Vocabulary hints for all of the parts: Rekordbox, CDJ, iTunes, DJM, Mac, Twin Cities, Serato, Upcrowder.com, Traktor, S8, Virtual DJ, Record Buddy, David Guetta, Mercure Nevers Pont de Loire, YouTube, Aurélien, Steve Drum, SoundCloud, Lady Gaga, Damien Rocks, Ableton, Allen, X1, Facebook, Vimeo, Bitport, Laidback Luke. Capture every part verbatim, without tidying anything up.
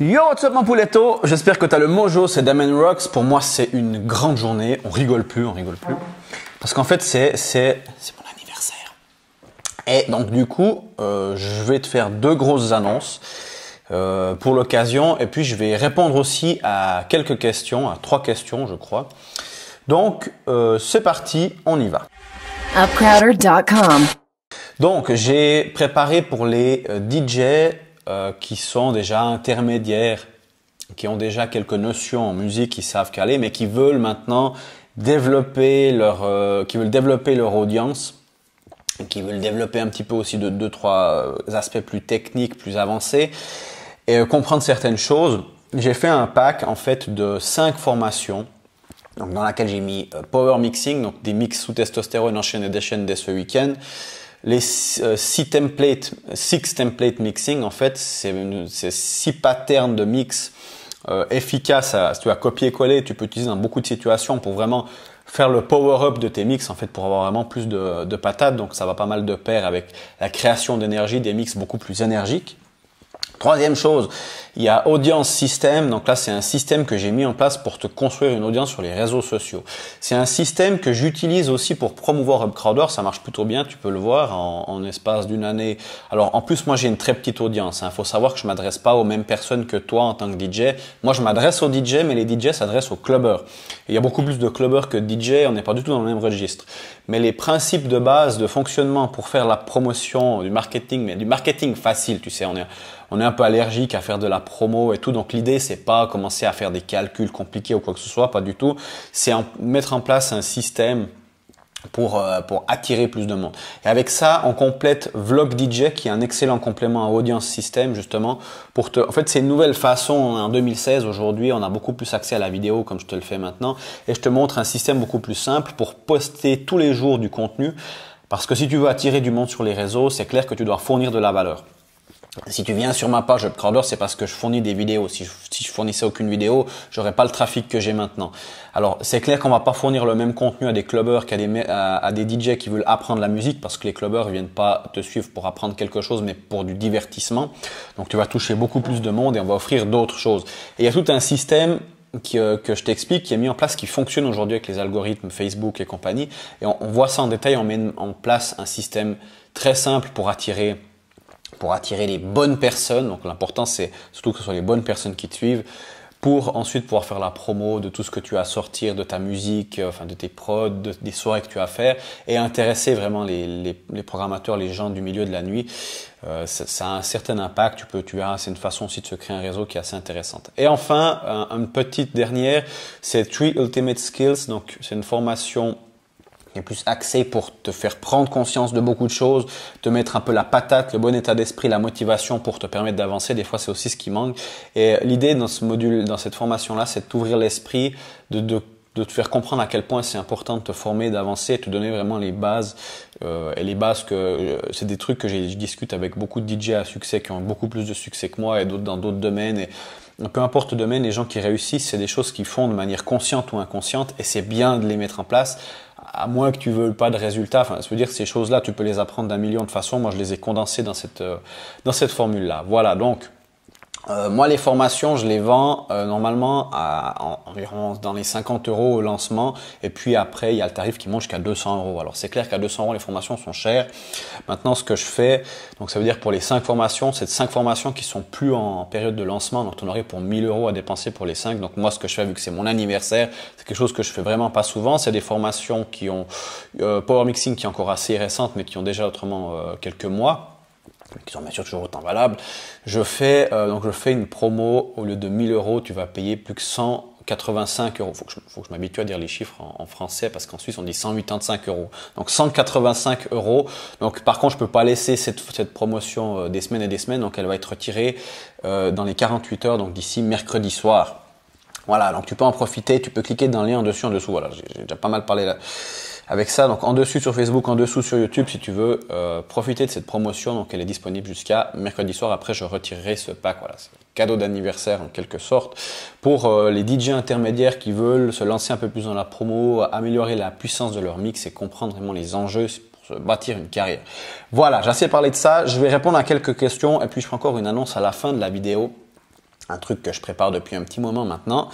Yo, what's up mon pouletto? J'espère que t'as le mojo, c'est Damien Rocks. Pour moi, c'est une grande journée. On rigole plus, on rigole plus. Parce qu'en fait, c'est mon anniversaire. Et donc, du coup, euh, je vais te faire deux grosses annonces euh, pour l'occasion. Et puis, je vais répondre aussi à quelques questions, à trois questions, je crois. Donc, euh, c'est parti, on y va. Upcrowder point com. Donc, j'ai préparé pour les D Js Euh, qui sont déjà intermédiaires, qui ont déjà quelques notions en musique, qui savent caler, mais qui veulent maintenant développer leur, euh, qui veulent développer leur audience, qui veulent développer un petit peu aussi de deux, trois aspects plus techniques, plus avancés, et euh, comprendre certaines choses. J'ai fait un pack en fait de cinq formations, donc dans laquelle j'ai mis euh, Power Mixing, donc des mix sous testostérone enchaînés d'enchaîne dès ce week-end. Les six templates, six template mixing, en fait, c'est six patterns de mix euh, efficaces. À, si tu as copier-coller, tu peux utiliser dans beaucoup de situations pour vraiment faire le power-up de tes mix, en fait, pour avoir vraiment plus de, de patates. Donc, ça va pas mal de pair avec la création d'énergie, des mix beaucoup plus énergiques. Troisième chose, il y a audience système. Donc là, c'est un système que j'ai mis en place pour te construire une audience sur les réseaux sociaux. C'est un système que j'utilise aussi pour promouvoir Upcrowder. Ça marche plutôt bien, tu peux le voir, en, en espace d'une année. Alors, en plus, moi, j'ai une très petite audience. Il faut savoir que je m'adresse pas aux mêmes personnes que toi en tant que D J. Moi, je m'adresse aux D J, mais les D J s'adressent aux clubbers. Et il y a beaucoup plus de clubbers que de D J. On n'est pas du tout dans le même registre. Mais les principes de base de fonctionnement pour faire la promotion du marketing, mais du marketing facile, tu sais, on est... On est un peu allergique à faire de la promo et tout. Donc, l'idée, c'est pas commencer à faire des calculs compliqués ou quoi que ce soit, pas du tout. C'est mettre en place un système pour, euh, pour attirer plus de monde. Et avec ça, on complète Vlog D J qui est un excellent complément à Audience System, justement. Pour te... En fait, c'est une nouvelle façon. En deux mille seize, aujourd'hui, on a beaucoup plus accès à la vidéo comme je te le fais maintenant. Et je te montre un système beaucoup plus simple pour poster tous les jours du contenu. Parce que si tu veux attirer du monde sur les réseaux, c'est clair que tu dois fournir de la valeur. Si tu viens sur ma page Upcrowder, c'est parce que je fournis des vidéos. Si je, si je fournissais aucune vidéo, j'aurais pas le trafic que j'ai maintenant. Alors, c'est clair qu'on va pas fournir le même contenu à des clubbers qu'à des, à, à des D Js qui veulent apprendre la musique parce que les clubbers viennent pas te suivre pour apprendre quelque chose, mais pour du divertissement. Donc, tu vas toucher beaucoup plus de monde et on va offrir d'autres choses. Et il y a tout un système qui, euh, que je t'explique, qui est mis en place, qui fonctionne aujourd'hui avec les algorithmes Facebook et compagnie. Et on, on voit ça en détail. On met en place un système très simple pour attirer pour attirer les bonnes personnes. Donc l'important, c'est surtout que ce soit les bonnes personnes qui te suivent pour ensuite pouvoir faire la promo de tout ce que tu as à sortir, de ta musique, enfin de tes prods, de, des soirées que tu as à faire et intéresser vraiment les, les, les programmateurs, les gens du milieu de la nuit. Euh, ça, ça a un certain impact. Tu peux, tu verras, c'est une façon aussi de se créer un réseau qui est assez intéressante. Et enfin, un, une petite dernière, c'est Three Ultimate Skills. Donc c'est une formation qui est plus axé pour te faire prendre conscience de beaucoup de choses, te mettre un peu la patate, le bon état d'esprit, la motivation pour te permettre d'avancer. Des fois, c'est aussi ce qui manque. Et l'idée dans ce module, dans cette formation-là, c'est de t'ouvrir l'esprit, de, de, de te faire comprendre à quel point c'est important de te former, d'avancer, te donner vraiment les bases. Euh, et les bases, que euh, c'est des trucs que je discute avec beaucoup de D Js à succès qui ont beaucoup plus de succès que moi et d'autres dans d'autres domaines. Et, peu importe le domaine, les gens qui réussissent, c'est des choses qu'ils font de manière consciente ou inconsciente et c'est bien de les mettre en place. À moins que tu ne veuilles pas de résultats, enfin, ça veut dire que ces choses-là, tu peux les apprendre d'un million de façons. Moi, je les ai condensées dans cette, euh, dans cette formule-là. Voilà, donc, euh, moi, les formations, je les vends euh, normalement à, à environ dans les cinquante euros au lancement. Et puis après, il y a le tarif qui monte jusqu'à deux cents euros. Alors, c'est clair qu'à deux cents euros, les formations sont chères. Maintenant, ce que je fais, donc ça veut dire pour les cinq formations, c'est cinq formations qui sont plus en période de lancement. Donc, on aurait pour mille euros à dépenser pour les cinq. Donc, moi, ce que je fais, vu que c'est mon anniversaire, c'est quelque chose que je fais vraiment pas souvent. C'est des formations qui ont euh, Power Mixing qui est encore assez récente, mais qui ont déjà autrement euh, quelques mois, qui sont bien sûr toujours autant valables. Je fais, euh, donc je fais une promo, au lieu de mille euros, tu vas payer plus que cent quatre-vingt-cinq euros. Faut que je, faut que je m'habitue à dire les chiffres en, en français parce qu'en Suisse, on dit cent quatre-vingt-cinq euros. Donc, cent quatre-vingt-cinq euros. Donc, par contre, je peux pas laisser cette, cette promotion euh, des semaines et des semaines. Donc, elle va être retirée euh, dans les quarante-huit heures, donc d'ici mercredi soir. Voilà, donc tu peux en profiter, tu peux cliquer dans le lien en dessus, en dessous. Voilà, j'ai déjà pas mal parlé là avec ça. Donc en dessus sur Facebook, en dessous sur YouTube, si tu veux euh, profiter de cette promotion. Donc elle est disponible jusqu'à mercredi soir. Après, je retirerai ce pack. Voilà, c'est un cadeau d'anniversaire en quelque sorte pour euh, les D Js intermédiaires qui veulent se lancer un peu plus dans la promo, améliorer la puissance de leur mix et comprendre vraiment les enjeux pour se bâtir une carrière. Voilà, j'ai assez parlé de ça. Je vais répondre à quelques questions et puis je ferai encore une annonce à la fin de la vidéo. un truc que je prépare depuis un petit moment maintenant.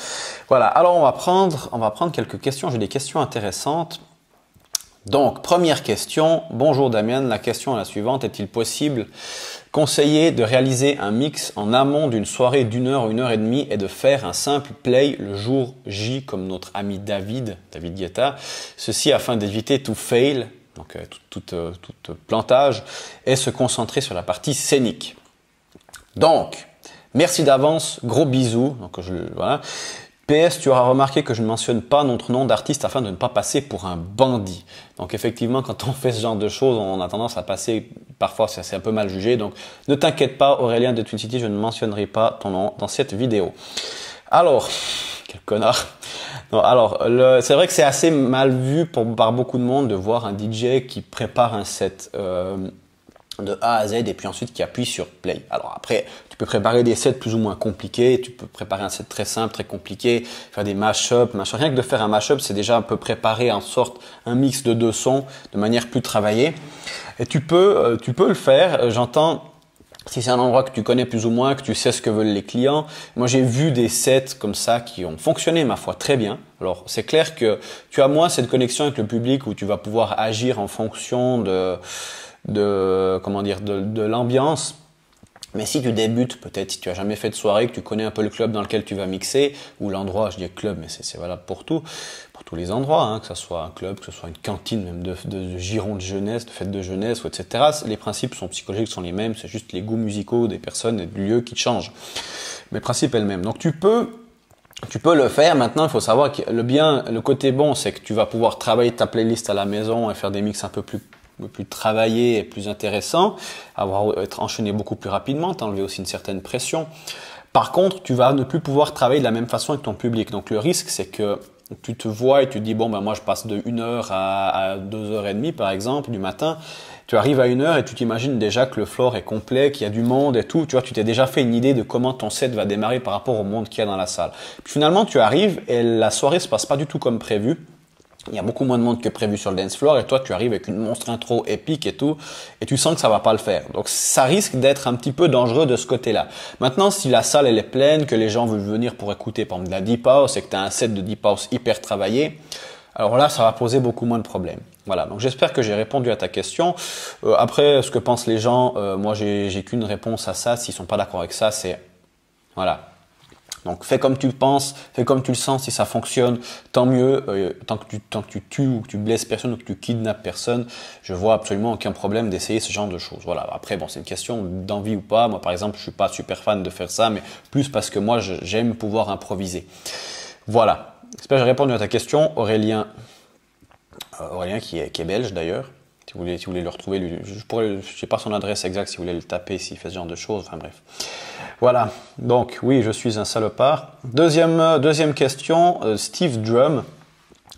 Voilà, alors on va prendre, on va prendre quelques questions. J'ai des questions intéressantes. Donc, première question. Bonjour Damien, la question est la suivante. Est-il possible, conseiller de réaliser un mix en amont d'une soirée d'une heure ou une heure et demie et de faire un simple play le jour J comme notre ami David, David Guetta, ceci afin d'éviter tout fail, donc euh, tout, tout, euh, tout plantage, et se concentrer sur la partie scénique. Donc, merci d'avance, gros bisous. Donc, je, voilà. P S, tu auras remarqué que je ne mentionne pas notre nom d'artiste afin de ne pas passer pour un bandit. Donc effectivement, quand on fait ce genre de choses, on a tendance à passer, parfois c'est un peu mal jugé. Donc ne t'inquiète pas, Aurélien de Twin Cities, je ne mentionnerai pas ton nom dans cette vidéo. Alors, quel connard. Non, alors, c'est vrai que c'est assez mal vu pour, par beaucoup de monde de voir un D J qui prépare un set euh, de A à Z et puis ensuite qui appuie sur play. Alors après, tu peux préparer des sets plus ou moins compliqués, tu peux préparer un set très simple, très compliqué, faire des mash-ups, machin. Rien que de faire un mash-up, c'est déjà un peu préparer en sorte un mix de deux sons de manière plus travaillée. Et tu peux, tu peux le faire, j'entends. Si c'est un endroit que tu connais plus ou moins, que tu sais ce que veulent les clients. Moi, j'ai vu des sets comme ça qui ont fonctionné, ma foi, très bien. Alors, c'est clair que tu as moins cette connexion avec le public où tu vas pouvoir agir en fonction de, de comment dire, de, de l'ambiance. Mais si tu débutes, peut-être si tu as jamais fait de soirée, que tu connais un peu le club dans lequel tu vas mixer, ou l'endroit, je dis club, mais c'est valable pour tout, pour tous les endroits, hein, que ce soit un club, que ce soit une cantine, même de, de, de giron de jeunesse, de fête de jeunesse, et cetera. Les principes sont psychologiques, sont les mêmes, c'est juste les goûts musicaux des personnes et du lieu qui changent. Mais le principe est le même. Donc tu peux... Tu peux le faire. Maintenant, il faut savoir que le bien, le côté bon, c'est que tu vas pouvoir travailler ta playlist à la maison et faire des mix un peu plus, plus travaillés et plus intéressants, avoir, être enchaîné beaucoup plus rapidement, t'enlever aussi une certaine pression. Par contre, tu vas ne plus pouvoir travailler de la même façon avec ton public. Donc, le risque, c'est que tu te vois et tu te dis, bon, ben, moi, je passe de une heure à deux heures trente, par exemple, du matin. Tu arrives à une heure et tu t'imagines déjà que le floor est complet, qu'il y a du monde et tout. Tu vois, tu t'es déjà fait une idée de comment ton set va démarrer par rapport au monde qu'il y a dans la salle. Puis finalement, tu arrives et la soirée se passe pas du tout comme prévu. Il y a beaucoup moins de monde que prévu sur le dance floor et toi, tu arrives avec une monstre intro épique et tout et tu sens que ça va pas le faire. Donc, ça risque d'être un petit peu dangereux de ce côté-là. Maintenant, si la salle, elle est pleine, que les gens veulent venir pour écouter, par exemple, de la deep house et que tu as un set de deep house hyper travaillé, alors là, ça va poser beaucoup moins de problèmes. Voilà, donc j'espère que j'ai répondu à ta question. Euh, après, ce que pensent les gens, euh, moi, j'ai qu'une réponse à ça. S'ils sont pas d'accord avec ça, c'est... Voilà. Donc, fais comme tu le penses, fais comme tu le sens. Si ça fonctionne, tant mieux. Euh, tant que tu, tant que tu tues ou que tu blesses personne ou que tu kidnappes personne, je vois absolument aucun problème d'essayer ce genre de choses. Voilà. Après, bon, c'est une question d'envie ou pas. Moi, par exemple, je suis pas super fan de faire ça, mais plus parce que moi, j'aime pouvoir improviser. Voilà. J'espère que j'ai répondu à ta question, Aurélien. Euh, Aurélien qui est, qui est belge d'ailleurs. Si vous voulez, si vous voulez le retrouver, lui, je pourrais, je sais pas son adresse exacte, si vous voulez le taper, s'il fait ce genre de choses, enfin bref. Voilà, donc oui, je suis un salopard. Deuxième, deuxième question, euh, Steve Drum.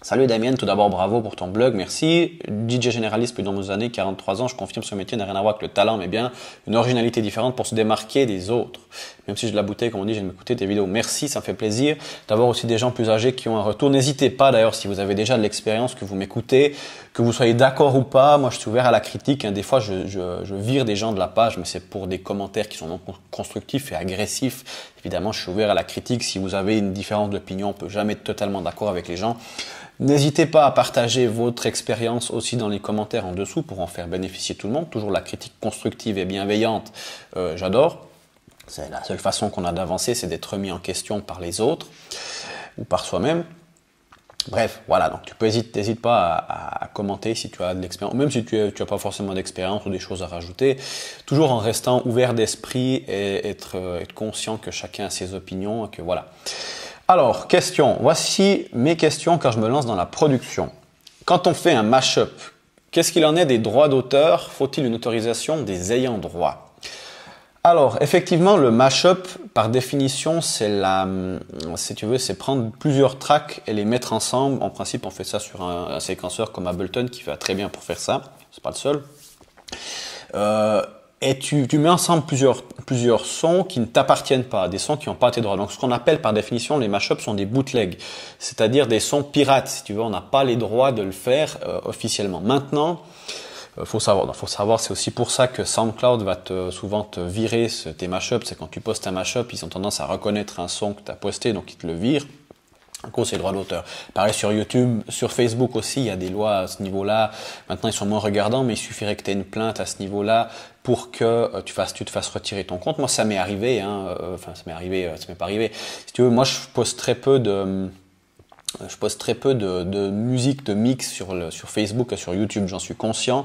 Salut Damien, tout d'abord bravo pour ton blog, merci. D J généraliste depuis de nombreuses années, quarante-trois ans, je confirme ce métier n'a rien à voir avec le talent, mais bien une originalité différente pour se démarquer des autres. Même si j'ai de la bouteille, comme on dit, j'aime écouter tes vidéos. Merci, ça me fait plaisir d'avoir aussi des gens plus âgés qui ont un retour. N'hésitez pas d'ailleurs, si vous avez déjà de l'expérience, que vous m'écoutez, que vous soyez d'accord ou pas. Moi, je suis ouvert à la critique. Des fois, je, je, je vire des gens de la page, mais c'est pour des commentaires qui sont non constructifs et agressifs. Évidemment, je suis ouvert à la critique. Si vous avez une différence d'opinion, on peut jamais être totalement d'accord avec les gens. N'hésitez pas à partager votre expérience aussi dans les commentaires en dessous pour en faire bénéficier tout le monde. Toujours la critique constructive et bienveillante, euh, j'adore. C'est la seule façon qu'on a d'avancer, c'est d'être remis en question par les autres ou par soi-même. Bref, voilà, donc tu peux hésiter, n'hésite pas à, à commenter si tu as de l'expérience, même si tu n'as pas forcément d'expérience ou des choses à rajouter, toujours en restant ouvert d'esprit et être, être conscient que chacun a ses opinions et que voilà. Alors, question, voici mes questions quand je me lance dans la production. Quand on fait un mash-up, qu'est-ce qu'il en est des droits d'auteur? Faut-il une autorisation des ayants droit? Alors, effectivement, le mashup, par définition, c'est la, si tu veux, c'est prendre plusieurs tracks et les mettre ensemble. En principe, on fait ça sur un, un séquenceur comme Ableton qui va très bien pour faire ça. C'est pas le seul. Euh, et tu, tu mets ensemble plusieurs, plusieurs sons qui ne t'appartiennent pas, des sons qui n'ont pas tes droits. Donc, ce qu'on appelle par définition les mashups sont des bootlegs, c'est-à-dire des sons pirates. Si tu veux, on n'a pas les droits de le faire euh, officiellement. Maintenant, Euh, faut savoir, non, faut savoir, c'est aussi pour ça que SoundCloud va te, souvent te virer ce, tes mashups. C'est quand tu postes un mashup, ils ont tendance à reconnaître un son que tu as posté, donc ils te le virent. En gros, c'est le droit d'auteur. Pareil sur YouTube, sur Facebook aussi, il y a des lois à ce niveau-là. Maintenant, ils sont moins regardants, mais il suffirait que tu aies une plainte à ce niveau-là pour que tu fasses, tu te fasses retirer ton compte. Moi, ça m'est arrivé, hein. Enfin, ça m'est arrivé, ça m'est pas arrivé. Si tu veux, moi, je poste très peu de... Je poste très peu de, de musique, de mix sur, le, sur Facebook et sur YouTube, j'en suis conscient.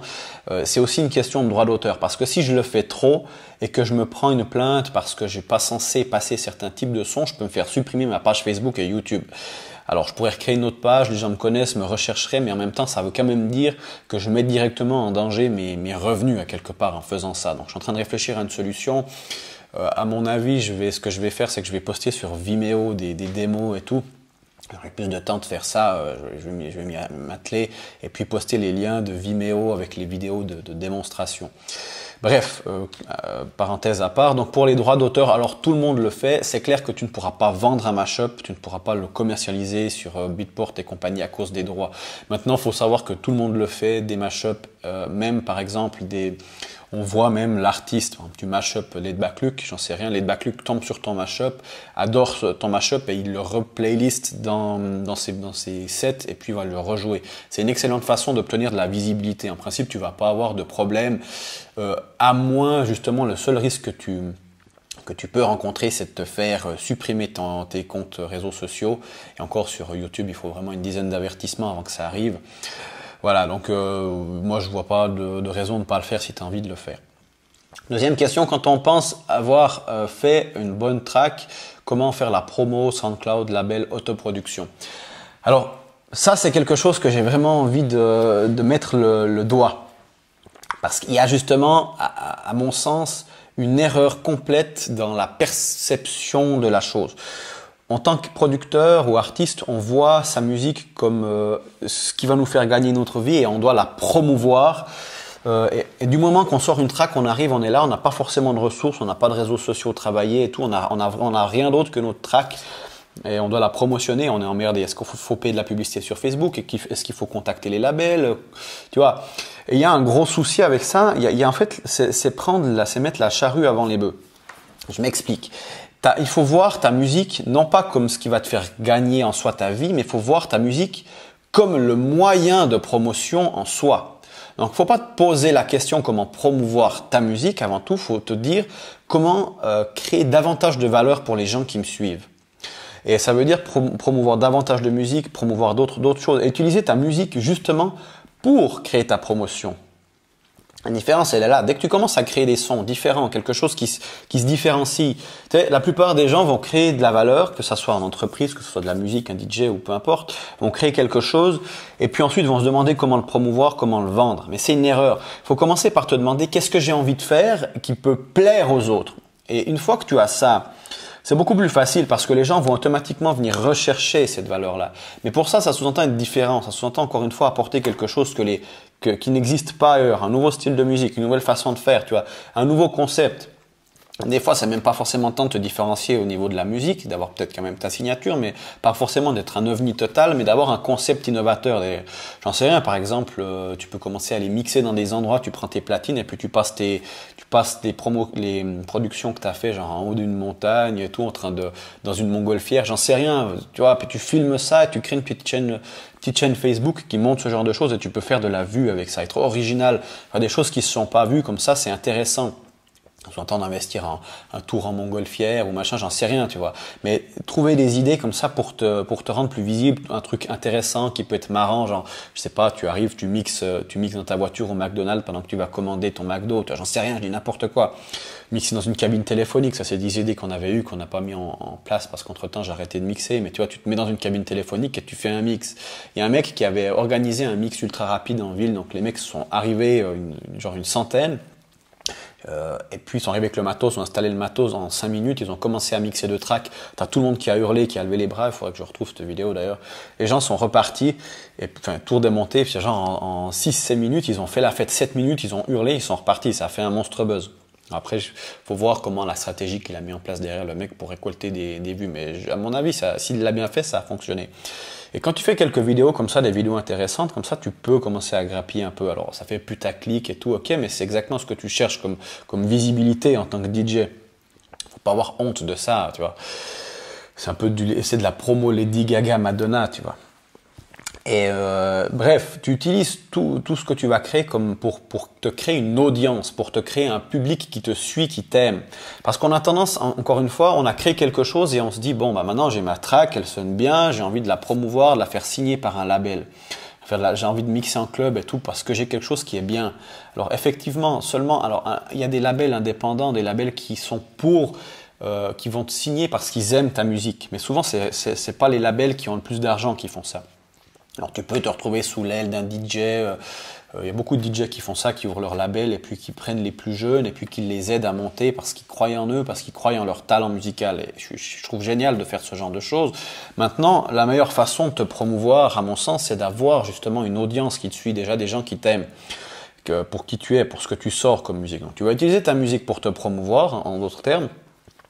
Euh, c'est aussi une question de droit d'auteur, parce que si je le fais trop et que je me prends une plainte parce que je n'ai pas censé passer certains types de sons, je peux me faire supprimer ma page Facebook et YouTube. Alors, je pourrais recréer une autre page, les gens me connaissent, me rechercheraient, mais en même temps, ça veut quand même dire que je mets directement en danger mes, mes revenus à quelque part en faisant ça. Donc, je suis en train de réfléchir à une solution. Euh, à mon avis, je vais, ce que je vais faire, c'est que je vais poster sur Vimeo des, des démos et tout. J'aurai plus de temps de faire ça, je vais m'atteler et puis poster les liens de Vimeo avec les vidéos de, de démonstration. Bref, euh, euh, parenthèse à part, donc pour les droits d'auteur, alors tout le monde le fait, c'est clair que tu ne pourras pas vendre un mashup, tu ne pourras pas le commercialiser sur euh, Bitport et compagnie à cause des droits. Maintenant, il faut savoir que tout le monde le fait, des mashups, euh, même par exemple, des, on voit même l'artiste, tu mashup Laidback Luke, j'en sais rien, Laidback Luke tombe sur ton mashup, adore ton mashup et il le replaylist dans, dans, ses, dans ses sets et puis il va le rejouer. C'est une excellente façon d'obtenir de la visibilité, en principe tu ne vas pas avoir de problème. Euh, à moins, justement, le seul risque que tu, que tu peux rencontrer, c'est de te faire supprimer ton, tes comptes réseaux sociaux. Et encore, sur YouTube, il faut vraiment une dizaine d'avertissements avant que ça arrive. Voilà, donc euh, moi, je ne vois pas de, de raison de ne pas le faire si tu as envie de le faire. Deuxième question, quand on pense avoir euh, fait une bonne track, comment faire la promo, SoundCloud, label, autoproduction? Alors, ça, c'est quelque chose que j'ai vraiment envie de, de mettre le, le doigt. Parce qu'il y a justement, à, à mon sens, une erreur complète dans la perception de la chose. En tant que producteur ou artiste, on voit sa musique comme euh, ce qui va nous faire gagner notre vie et on doit la promouvoir. Euh, et, et du moment qu'on sort une track, on arrive, on est là, on n'a pas forcément de ressources, on n'a pas de réseaux sociaux travaillés et tout, on n'a on a, on a rien d'autre que notre track. Et on doit la promotionner, on est emmerdé. Est-ce qu'il faut, faut payer de la publicité sur Facebook? Est-ce qu'il faut contacter les labels? Tu vois, il y a un gros souci avec ça. Il y a, il y a en fait, c'est prendre, la, c'est mettre la charrue avant les bœufs. Je m'explique. Il faut voir ta musique non pas comme ce qui va te faire gagner en soi ta vie, mais il faut voir ta musique comme le moyen de promotion en soi. Donc, faut pas te poser la question comment promouvoir ta musique. Avant tout, faut te dire comment euh, créer davantage de valeur pour les gens qui me suivent. Et ça veut dire promouvoir davantage de musique, promouvoir d'autres d'autres choses. Et utiliser ta musique justement pour créer ta promotion. La différence, elle est là. Dès que tu commences à créer des sons différents, quelque chose qui se, qui se différencie, tu sais, la plupart des gens vont créer de la valeur, que ce soit en entreprise, que ce soit de la musique, un D J ou peu importe, vont créer quelque chose et puis ensuite vont se demander comment le promouvoir, comment le vendre. Mais c'est une erreur. Il faut commencer par te demander qu'est-ce que j'ai envie de faire qui peut plaire aux autres. Et une fois que tu as ça, c'est beaucoup plus facile parce que les gens vont automatiquement venir rechercher cette valeur-là. Mais pour ça, ça sous-entend une différence. Ça sous-entend encore une fois apporter quelque chose que les, que, qui n'existe pas ailleurs. Un nouveau style de musique, une nouvelle façon de faire, tu vois, un nouveau concept. Des fois, c'est même pas forcément le temps de te différencier au niveau de la musique, d'avoir peut-être quand même ta signature, mais pas forcément d'être un ovni total, mais d'avoir un concept innovateur. J'en sais rien, par exemple, tu peux commencer à les mixer dans des endroits, tu prends tes platines et puis tu passes tes... passe des promos, les productions que tu as fait genre en haut d'une montagne et tout, en train de, dans une montgolfière, j'en sais rien, tu vois, puis tu filmes ça et tu crées une petite chaîne, petite chaîne Facebook qui montre ce genre de choses et tu peux faire de la vue avec ça, être original, enfin, des choses qui ne se sont pas vues comme ça, c'est intéressant. On s'entend d'investir en un tour en montgolfière ou machin, j'en sais rien, tu vois. Mais trouver des idées comme ça pour te, pour te rendre plus visible, un truc intéressant qui peut être marrant, genre, je sais pas, tu arrives, tu mixes, tu mixes dans ta voiture au McDonald's pendant que tu vas commander ton McDo, tu vois, j'en sais rien, je dis n'importe quoi. Mixer dans une cabine téléphonique, ça c'est des idées qu'on avait eues, qu'on n'a pas mis en, en place parce qu'entre-temps j'ai arrêté de mixer, mais tu vois, tu te mets dans une cabine téléphonique et tu fais un mix. Il y a un mec qui avait organisé un mix ultra rapide en ville, donc les mecs sont arrivés, une, genre une centaine. Euh, et puis ils sont arrivés avec le matos, ils ont installé le matos en cinq minutes, ils ont commencé à mixer deux tracks, t'as tout le monde qui a hurlé, qui a levé les bras, il faudrait que je retrouve cette vidéo d'ailleurs, les gens sont repartis, et, enfin tout démonté, puis genre en, en six sept minutes, ils ont fait la fête sept minutes, ils ont hurlé, ils sont repartis, ça a fait un monstre buzz. Après, il faut voir comment la stratégie qu'il a mis en place derrière le mec pour récolter des, des vues. Mais à mon avis, s'il l'a bien fait, ça a fonctionné. Et quand tu fais quelques vidéos comme ça, des vidéos intéressantes, comme ça, tu peux commencer à grappiller un peu. Alors, ça fait putaclic et tout, ok, mais c'est exactement ce que tu cherches comme, comme visibilité en tant que D J. Faut pas avoir honte de ça, tu vois. C'est un peu du, c'est de la promo Lady Gaga, Madonna, tu vois. Et euh, bref, tu utilises tout, tout ce que tu vas créer comme pour, pour te créer une audience, pour te créer un public qui te suit, qui t'aime. Parce qu'on a tendance, encore une fois, on a créé quelque chose et on se dit, bon, bah maintenant j'ai ma track, elle sonne bien, j'ai envie de la promouvoir, de la faire signer par un label. J'ai envie de mixer en club et tout parce que j'ai quelque chose qui est bien. Alors effectivement, seulement, alors il y a des labels indépendants, des labels qui sont pour... Euh, qui vont te signer parce qu'ils aiment ta musique. Mais souvent, ce n'est pas les labels qui ont le plus d'argent qui font ça. Alors tu peux te retrouver sous l'aile d'un D J, il euh, euh, y a beaucoup de D J qui font ça, qui ouvrent leur label et puis qui prennent les plus jeunes et puis qui les aident à monter parce qu'ils croient en eux, parce qu'ils croient en leur talent musical. Et je, je trouve génial de faire ce genre de choses. Maintenant, la meilleure façon de te promouvoir, à mon sens, c'est d'avoir justement une audience qui te suit, déjà des gens qui t'aiment, pour qui tu es, pour ce que tu sors comme musique. Donc tu vas utiliser ta musique pour te promouvoir, en d'autres termes.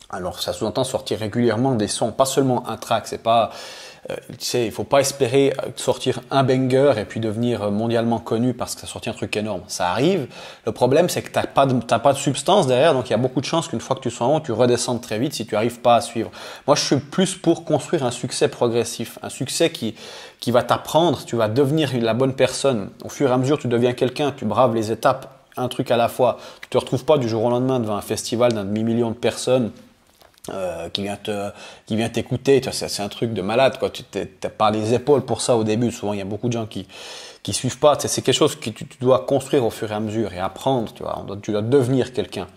Alors ça sous-entend sortir régulièrement des sons, pas seulement un track, c'est pas... Euh, tu sais, il ne faut pas espérer sortir un banger et puis devenir mondialement connu parce que ça sortit un truc énorme. Ça arrive. Le problème, c'est que tu n'as pas, pas de substance derrière. Donc, il y a beaucoup de chances qu'une fois que tu sois en haut, tu redescendes très vite si tu n'arrives pas à suivre. Moi, je suis plus pour construire un succès progressif, un succès qui, qui va t'apprendre. Tu vas devenir la bonne personne. Au fur et à mesure, tu deviens quelqu'un, tu braves les étapes, un truc à la fois. Tu ne te retrouves pas du jour au lendemain devant un festival d'un demi-million de personnes Euh, qui vient te, qui vient t'écouter. C'est un truc de malade, quoi. Tu n'as pas les épaules pour ça au début. Souvent, il y a beaucoup de gens qui qui suivent pas. C'est quelque chose que tu, tu dois construire au fur et à mesure et apprendre. Tu vois, tu dois devenir quelqu'un.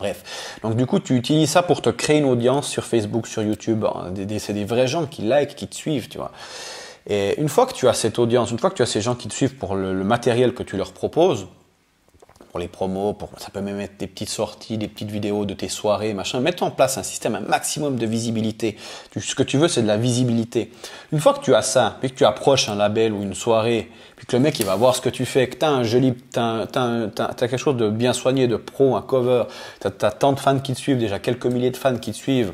Bref, donc du coup, tu utilises ça pour te créer une audience sur Facebook, sur YouTube. C'est des vrais gens qui like, qui te suivent, tu vois. Et une fois que tu as cette audience, une fois que tu as ces gens qui te suivent pour le, le matériel que tu leur proposes, pour les promos, pour, ça peut même être des petites sorties, des petites vidéos de tes soirées, machin. Mets-toi en place un système, un maximum de visibilité. Tu, ce que tu veux, c'est de la visibilité. Une fois que tu as ça, puis que tu approches un label ou une soirée, puis que le mec il va voir ce que tu fais, que tu as un joli, tu as, as, as, as quelque chose de bien soigné, de pro, un cover, tu as, as tant de fans qui te suivent, déjà quelques milliers de fans qui te suivent.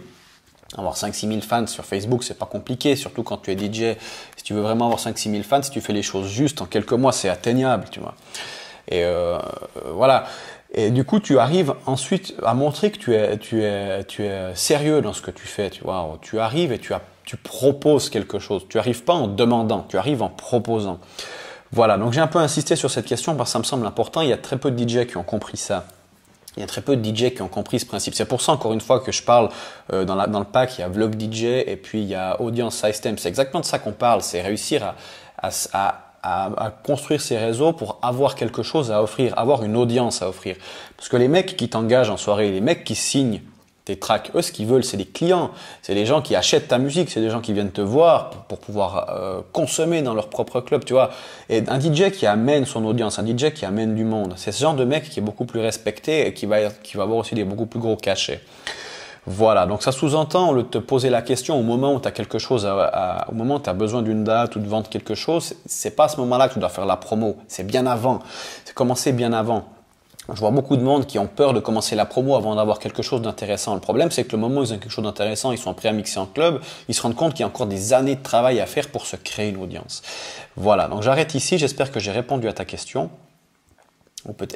Avoir cinq six mille fans sur Facebook, c'est pas compliqué, surtout quand tu es D J. Si tu veux vraiment avoir cinq six mille fans, si tu fais les choses juste, en quelques mois, c'est atteignable, tu vois. Et euh, voilà. Et du coup, tu arrives ensuite à montrer que tu es, tu es, tu es sérieux dans ce que tu fais. Tu vois, tu arrives et tu, as, tu proposes quelque chose. Tu n'arrives pas en demandant, tu arrives en proposant. Voilà. Donc, j'ai un peu insisté sur cette question parce que ça me semble important. Il y a très peu de D J qui ont compris ça. Il y a très peu de D J qui ont compris ce principe. C'est pour ça, encore une fois, que je parle euh, dans, la, dans le pack, il y a Vlog D J et puis il y a Audience System. C'est exactement de ça qu'on parle. C'est réussir à... à, à à construire ses réseaux pour avoir quelque chose à offrir, avoir une audience à offrir. Parce que les mecs qui t'engagent en soirée, les mecs qui signent tes tracks, eux, ce qu'ils veulent, c'est des clients, c'est des gens qui achètent ta musique, c'est des gens qui viennent te voir pour, pour pouvoir euh, consommer dans leur propre club, tu vois. Et un D J qui amène son audience, un D J qui amène du monde, c'est ce genre de mec qui est beaucoup plus respecté et qui va, qui va avoir aussi des beaucoup plus gros cachets. Voilà, donc ça sous-entend, au lieu de te poser la question au moment où tu as quelque chose, à, à, au moment où tu as besoin d'une date ou de vendre quelque chose, c'est pas à ce moment-là que tu dois faire la promo, c'est bien avant, c'est commencer bien avant. Je vois beaucoup de monde qui ont peur de commencer la promo avant d'avoir quelque chose d'intéressant. Le problème, c'est que le moment où ils ont quelque chose d'intéressant, ils sont prêts à mixer en club, ils se rendent compte qu'il y a encore des années de travail à faire pour se créer une audience. Voilà, donc j'arrête ici, j'espère que j'ai répondu à ta question.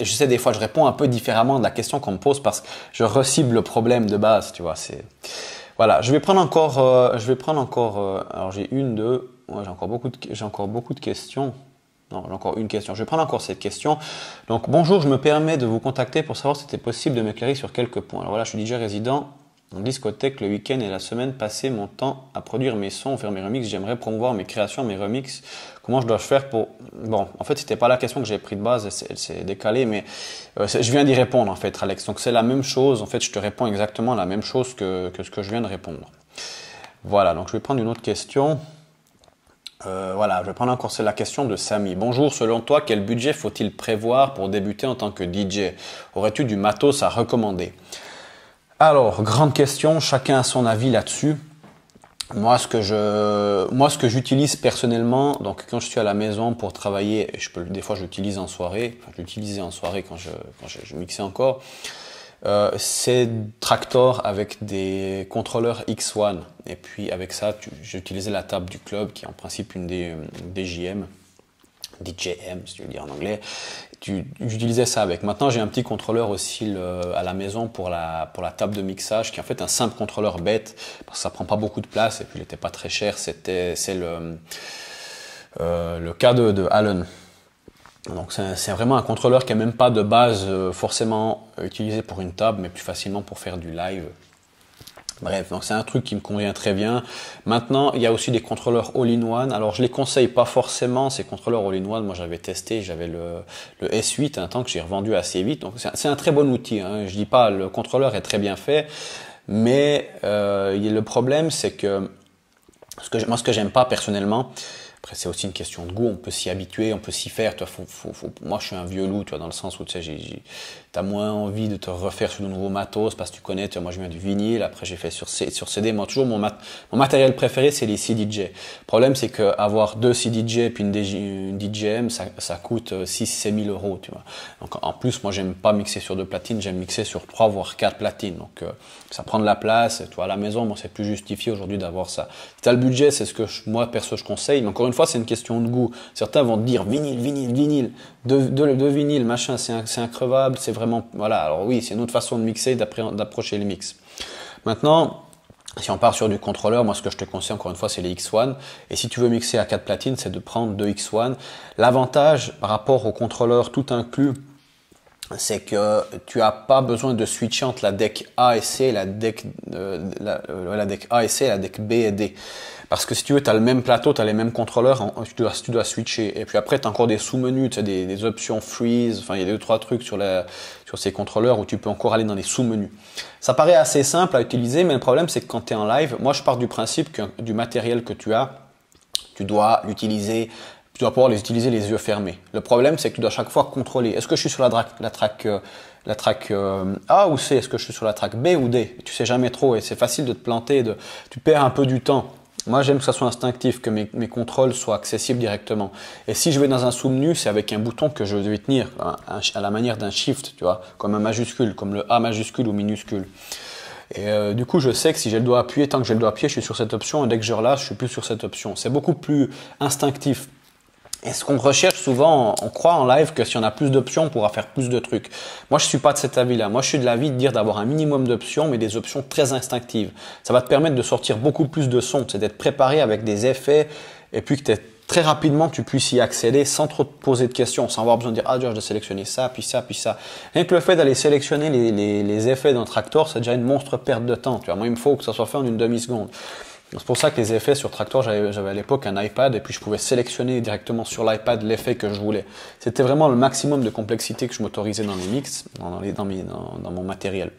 Je sais, des fois, je réponds un peu différemment de la question qu'on me pose parce que je recible le problème de base, tu vois. Voilà, je vais prendre encore... Euh, je vais prendre encore euh, alors, j'ai une, deux... Ouais, j'ai encore, de... encore beaucoup de questions. Non, j'ai encore une question. Je vais prendre encore cette question. Donc, bonjour, je me permets de vous contacter pour savoir si c'était possible de m'éclairer sur quelques points. Alors voilà, je suis D J résident en discothèque le week-end et la semaine passée mon temps à produire mes sons, faire mes remixes. J'aimerais promouvoir mes créations, mes remixes. Comment je dois faire pour... Bon, en fait, c'était pas la question que j'ai pris de base, elle s'est décalée, mais euh, je viens d'y répondre, en fait, Alex. Donc, c'est la même chose. En fait, je te réponds exactement la même chose que, que ce que je viens de répondre. Voilà, donc je vais prendre une autre question. Euh, voilà, je vais prendre encore, c'est la question de Samy. Bonjour, selon toi, quel budget faut-il prévoir pour débuter en tant que D J? Aurais-tu du matos à recommander? Alors, grande question, chacun a son avis là-dessus. Moi, ce que je, moi, ce que j'utilise personnellement, donc quand je suis à la maison pour travailler, je peux, des fois, j'utilise en soirée, enfin, j'utilisais en soirée quand je, quand je, je mixais encore. Euh, c'est Traktor avec des contrôleurs X un. Et puis avec ça, j'utilisais la table du club qui est en principe une des D J M. D J M, si tu veux dire en anglais. J'utilisais ça avec. Maintenant, j'ai un petit contrôleur aussi le, à la maison pour la, pour la table de mixage, qui est en fait un simple contrôleur bête, parce que ça prend pas beaucoup de place et puis il n'était pas très cher. C'était, c'est le, euh, le cas de, de Allen. Donc c'est vraiment un contrôleur qui n'est même pas de base euh, forcément utilisé pour une table, mais plus facilement pour faire du live. Bref, donc c'est un truc qui me convient très bien. Maintenant, il y a aussi des contrôleurs all-in-one. Alors, je les conseille pas forcément, ces contrôleurs all-in-one. Moi, j'avais testé, j'avais le, le S huit, un temps que j'ai revendu assez vite. Donc, c'est un, un très bon outil, hein. Je dis pas, le contrôleur est très bien fait. Mais euh, le problème, c'est que, ce que moi, ce que j'aime pas personnellement, après, c'est aussi une question de goût. On peut s'y habituer, on peut s'y faire. Toi, faut, faut, faut... Moi, je suis un vieux loup, tu vois, dans le sens où tu as moins envie de te refaire sur de nouveaux matos parce que tu connais. Tu vois, moi, je viens du vinyle. Après, j'ai fait sur, sur C D. Moi, toujours, mon, mat... mon matériel préféré, c'est les C D J. Le problème, c'est qu'avoir deux C D J et puis une, D J... une D J M, ça, ça coûte six à sept mille euros. Tu vois. Donc, en plus, moi, j'aime pas mixer sur deux platines. J'aime mixer sur trois, voire quatre platines. Donc, euh, ça prend de la place. Tu vois, à la maison, bon, c'est plus justifié aujourd'hui d'avoir ça. Si tu as le budget, c'est ce que je... moi, perso, je conseille. Donc, une fois, c'est une question de goût. Certains vont te dire vinyle, vinyle, vinyle, de, de, de vinyle, machin, c'est increvable, c'est vraiment, voilà. Alors oui, c'est une autre façon de mixer, d'approcher le mix. Maintenant, si on part sur du contrôleur, moi ce que je te conseille encore une fois, c'est les X un. Et si tu veux mixer à quatre platines, c'est de prendre deux X un. L'avantage par rapport au contrôleur tout inclus, c'est que tu n'as pas besoin de switcher entre la deck A et C, la deck, euh, la, euh, la deck A et C, la deck B et D. Parce que si tu veux, tu as le même plateau, tu as les mêmes contrôleurs, en, tu, dois, tu dois switcher. Et puis après, tu as encore des sous-menus, tu as des, des options freeze, enfin il y a deux trois trucs sur, la, sur ces contrôleurs où tu peux encore aller dans des sous-menus. Ça paraît assez simple à utiliser, mais le problème c'est que quand tu es en live, moi je pars du principe que du matériel que tu as, tu dois l'utiliser. Tu dois pouvoir les utiliser les yeux fermés. Le problème, c'est que tu dois à chaque fois contrôler. Est-ce que je suis sur la track, la track, la track euh, A ou C? Est-ce que je suis sur la track B ou D? Tu sais jamais trop et c'est facile de te planter. De, tu perds un peu du temps. Moi, j'aime que ça soit instinctif, que mes, mes contrôles soient accessibles directement. Et si je vais dans un sous-menu, c'est avec un bouton que je vais tenir à, à la manière d'un shift, tu vois, comme un majuscule, comme le A majuscule ou minuscule. Et euh, du coup, je sais que si j'ai le doigt appuyé, tant que j'ai le doigt appuyé, je suis sur cette option. Et dès que je relâche, je suis plus sur cette option. C'est beaucoup plus instinctif. Et ce qu'on recherche souvent, on croit en live que si on a plus d'options, on pourra faire plus de trucs. Moi, je suis pas de cet avis-là. Moi, je suis de l'avis de dire d'avoir un minimum d'options, mais des options très instinctives. Ça va te permettre de sortir beaucoup plus de sons. C'est d'être préparé avec des effets et puis que très rapidement, tu puisses y accéder sans trop te poser de questions, sans avoir besoin de dire « Ah, George, de sélectionner ça, puis ça, puis ça. » Rien que le fait d'aller sélectionner les, les, les effets d'un Traktor, c'est déjà une monstre perte de temps. Tu vois, moi, il me faut que ça soit fait en une demi-seconde. C'est pour ça que les effets sur Traktor, j'avais à l'époque un iPad et puis je pouvais sélectionner directement sur l'iPad l'effet que je voulais. C'était vraiment le maximum de complexité que je m'autorisais dans les mix, dans, les, dans, mes, dans, dans mon matériel.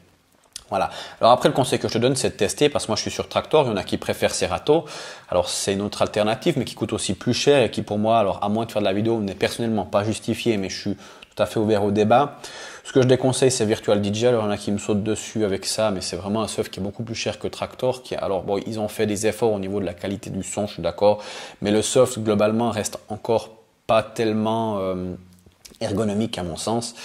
Voilà. Alors après, le conseil que je te donne, c'est de tester parce que moi, je suis sur Traktor. Il y en a qui préfèrent Serato. Alors, c'est une autre alternative, mais qui coûte aussi plus cher et qui, pour moi, alors à moins de faire de la vidéo, n'est personnellement pas justifié, mais je suis tout à fait ouvert au débat. Ce que je déconseille, c'est Virtual D J. Alors, il y en a qui me sautent dessus avec ça, mais c'est vraiment un stuff qui est beaucoup plus cher que Traktor. Qui, alors, bon, ils ont fait des efforts au niveau de la qualité du son, je suis d'accord, mais le soft, globalement, reste encore pas tellement euh, ergonomique à mon sens.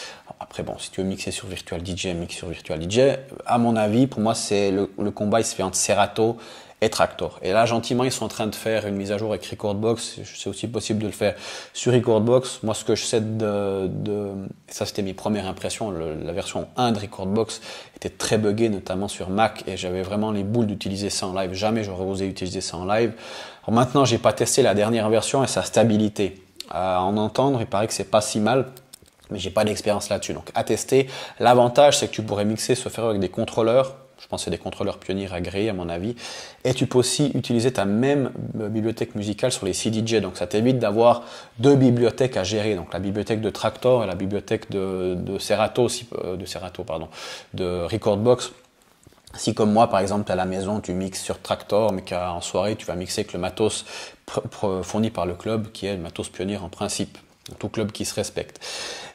Après, bon, si tu veux mixer sur Virtual D J, mixe sur Virtual D J. À mon avis, pour moi, c'est le, le combat, il se fait entre Serato et Traktor. Et là, gentiment, ils sont en train de faire une mise à jour avec Rekordbox. C'est aussi possible de le faire sur Rekordbox. Moi, ce que je sais de... de ça, c'était mes premières impressions. Le, la version un de Rekordbox était très buggée, notamment sur Mac. Et j'avais vraiment les boules d'utiliser ça en live. Jamais j'aurais osé utiliser ça en live. Alors, maintenant, j'ai pas testé la dernière version et sa stabilité. À en entendre, il paraît que c'est pas si mal. Mais j'ai pas d'expérience là-dessus, donc à tester. L'avantage, c'est que tu pourrais mixer ce fer avec des contrôleurs. Je pense que c'est des contrôleurs pionniers agréés, à mon avis. Et tu peux aussi utiliser ta même bibliothèque musicale sur les C D J. Donc ça t'évite d'avoir deux bibliothèques à gérer. Donc la bibliothèque de Traktor et la bibliothèque de, de Serato, de Serato, pardon, de Rekordbox. Si comme moi, par exemple, à la maison, tu mixes sur Traktor, mais qu'en soirée, tu vas mixer avec le matos fourni par le club, qui est le matos pionnier en principe. Tout club qui se respecte.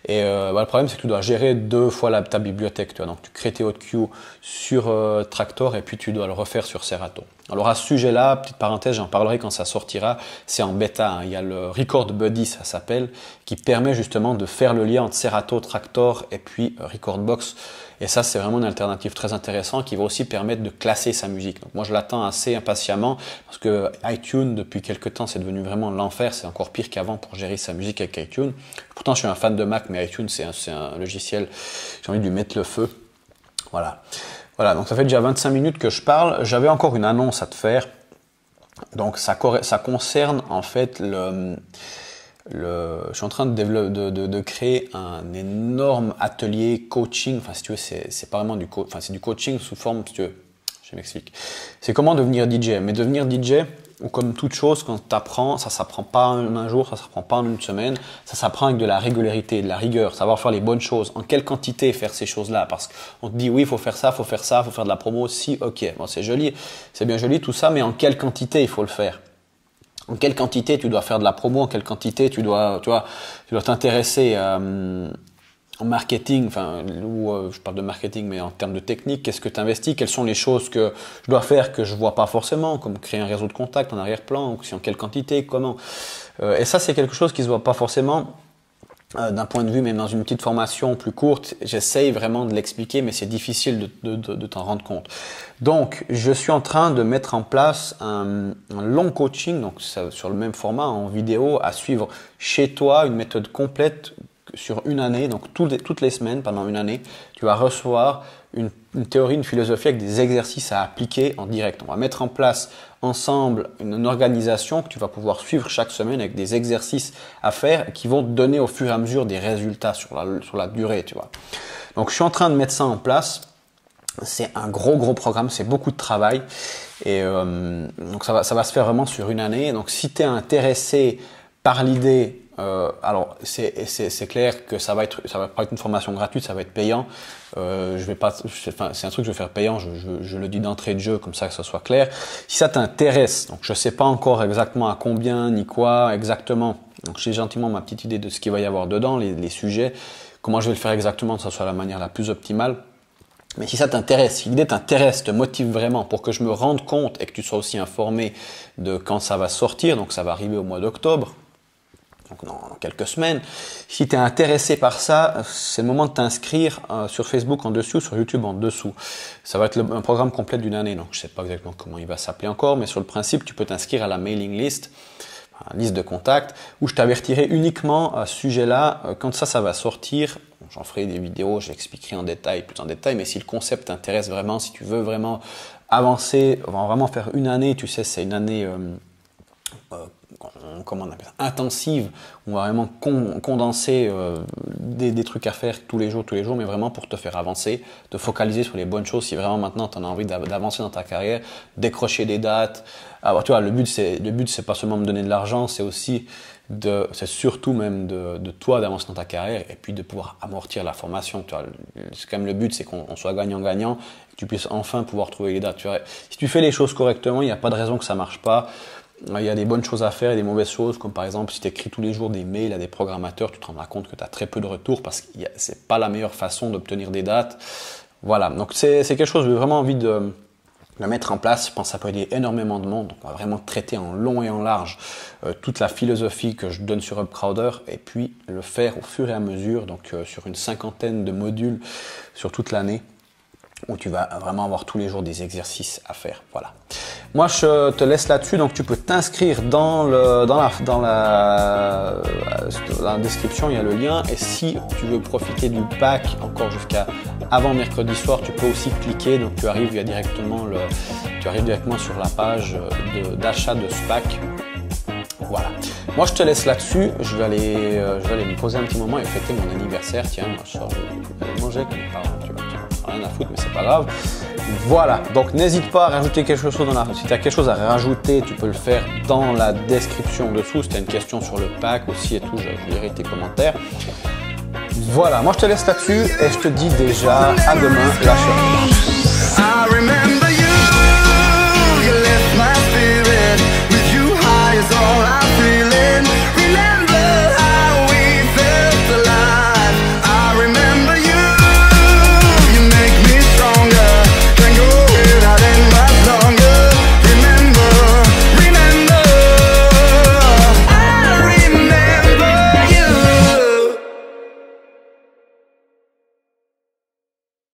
Et euh, bah, le problème, c'est que tu dois gérer deux fois la, ta bibliothèque. Tu vois. Donc, tu crées tes hot queues sur euh, Traktor et puis tu dois le refaire sur Serato. Alors, à ce sujet-là, petite parenthèse, j'en parlerai quand ça sortira. C'est en bêta. Hein. Il y a le Record Buddy, ça s'appelle, qui permet justement de faire le lien entre Serato, Traktor et puis Rekordbox. Et ça, c'est vraiment une alternative très intéressante qui va aussi permettre de classer sa musique. Donc moi, je l'attends assez impatiemment parce que iTunes, depuis quelques temps, c'est devenu vraiment l'enfer. C'est encore pire qu'avant pour gérer sa musique avec iTunes. Pourtant, je suis un fan de Mac, mais iTunes, c'est un, c'est un logiciel, j'ai envie de lui mettre le feu. Voilà. Voilà, donc ça fait déjà vingt-cinq minutes que je parle. J'avais encore une annonce à te faire. Donc ça, ça concerne en fait le... Le, je suis en train de, développer, de, de, de créer un énorme atelier coaching. Enfin, si tu veux, c'est pas vraiment du coaching. Enfin, c'est du coaching sous forme, si tu veux. Je m'explique. C'est comment devenir D J. Mais devenir D J, ou comme toute chose, quand tu apprends, ça s'apprend pas en un jour, ça s'apprend pas en une semaine. Ça s'apprend avec de la régularité, de la rigueur, savoir faire les bonnes choses. En quelle quantité faire ces choses-là? Parce qu'on te dit oui, il faut faire ça, il faut faire ça, il faut faire de la promo. Si, ok, bon, c'est joli, c'est bien joli tout ça, mais en quelle quantité il faut le faire? En quelle quantité tu dois faire de la promo, en quelle quantité tu dois, tu vois, tu dois t'intéresser euh, en marketing, enfin, ou euh, je parle de marketing, mais en termes de technique, qu'est-ce que tu investis, quelles sont les choses que je dois faire que je vois pas forcément, comme créer un réseau de contacts en arrière-plan, ou si en quelle quantité, comment. Euh, et ça, c'est quelque chose qui se voit pas forcément. Euh, d'un point de vue, même dans une petite formation plus courte, j'essaye vraiment de l'expliquer, mais c'est difficile de, de, de, de t'en rendre compte. Donc, je suis en train de mettre en place un, un long coaching, donc ça, sur le même format, en vidéo, à suivre chez toi, une méthode complète sur une année. Donc, tout, toutes les semaines, pendant une année, tu vas recevoir une, une théorie, une philosophie avec des exercices à appliquer en direct. On va mettre en place ensemble une, une organisation que tu vas pouvoir suivre chaque semaine avec des exercices à faire qui vont te donner au fur et à mesure des résultats sur la, sur la durée, tu vois. Donc, je suis en train de mettre ça en place. C'est un gros, gros programme. C'est beaucoup de travail. Et euh, donc, ça va, ça va se faire vraiment sur une année. Donc, si tu es intéressé par l'idée, Euh, alors c'est clair que ça va être, ça va pas être une formation gratuite, ça va être payant. Euh, je vais pas, enfin, c'est un truc que je vais faire payant. Je, je, je le dis d'entrée de jeu comme ça que ce soit clair. Si ça t'intéresse, donc je sais pas encore exactement à combien ni quoi exactement. Donc j'ai gentiment ma petite idée de ce qu'il va y avoir dedans, les, les sujets, comment je vais le faire exactement, que ce soit la manière la plus optimale. Mais si ça t'intéresse, si l'idée t'intéresse, te motive vraiment pour que je me rende compte et que tu sois aussi informé de quand ça va sortir. Donc ça va arriver au mois d'octobre. Donc dans quelques semaines, si tu es intéressé par ça, c'est le moment de t'inscrire euh, sur Facebook en dessous, sur YouTube en dessous. Ça va être le, un programme complet d'une année, donc je ne sais pas exactement comment il va s'appeler encore, mais sur le principe, tu peux t'inscrire à la mailing list, à la liste de contacts, où je t'avertirai uniquement à ce sujet-là, euh, quand ça, ça va sortir. J'en ferai des vidéos, j'expliquerai en détail, plus en détail, mais si le concept t'intéresse vraiment, si tu veux vraiment avancer, vraiment faire une année, tu sais, c'est une année... Euh, euh, comment on appelle ça, intensive, on va vraiment con, condenser euh, des, des trucs à faire tous les jours, tous les jours, mais vraiment pour te faire avancer, te focaliser sur les bonnes choses. Si vraiment maintenant tu en as envie d'avancer dans ta carrière, décrocher des dates. Alors, tu vois, le but, c'est le but, c'est pas seulement de me donner de l'argent, c'est aussi de, c'est surtout même de, de toi d'avancer dans ta carrière et puis de pouvoir amortir la formation. Tu vois, c'est quand même le but, c'est qu'on soit gagnant-gagnant, que tu puisses enfin pouvoir trouver les dates. Tu vois, si tu fais les choses correctement, il n'y a pas de raison que ça marche pas. Il y a des bonnes choses à faire et des mauvaises choses, comme par exemple si tu écris tous les jours des mails à des programmateurs, tu te rends compte que tu as très peu de retours parce que ce n'est pas la meilleure façon d'obtenir des dates. Voilà, donc c'est quelque chose que j'ai vraiment envie de, de mettre en place. Je pense que ça peut aider énormément de monde. Donc on va vraiment traiter en long et en large euh, toute la philosophie que je donne sur Upcrowder et puis le faire au fur et à mesure, donc euh, sur une cinquantaine de modules sur toute l'année, où tu vas vraiment avoir tous les jours des exercices à faire. Voilà. Moi, je te laisse là-dessus. Donc, tu peux t'inscrire dans, le, dans, la, dans, la, dans la description. Il y a le lien. Et si tu veux profiter du pack encore jusqu'à avant mercredi soir, tu peux aussi cliquer. Donc, tu arrives, il y a directement le, tu arrives directement sur la page d'achat de, de ce pack. Voilà. Moi, je te laisse là-dessus. Je vais aller, euh, je vais aller me poser un petit moment et fêter mon anniversaire. Tiens, moi, je sors de manger comme mes parents. Tu vois, rien à foutre, mais c'est pas grave. Voilà. Donc, n'hésite pas à rajouter quelque chose dans la. Si tu as quelque chose à rajouter, tu peux le faire dans la description dessous. Si tu as une question sur le pack aussi et tout, je lirai tes commentaires. Voilà. Moi, je te laisse là-dessus et je te dis déjà à demain. La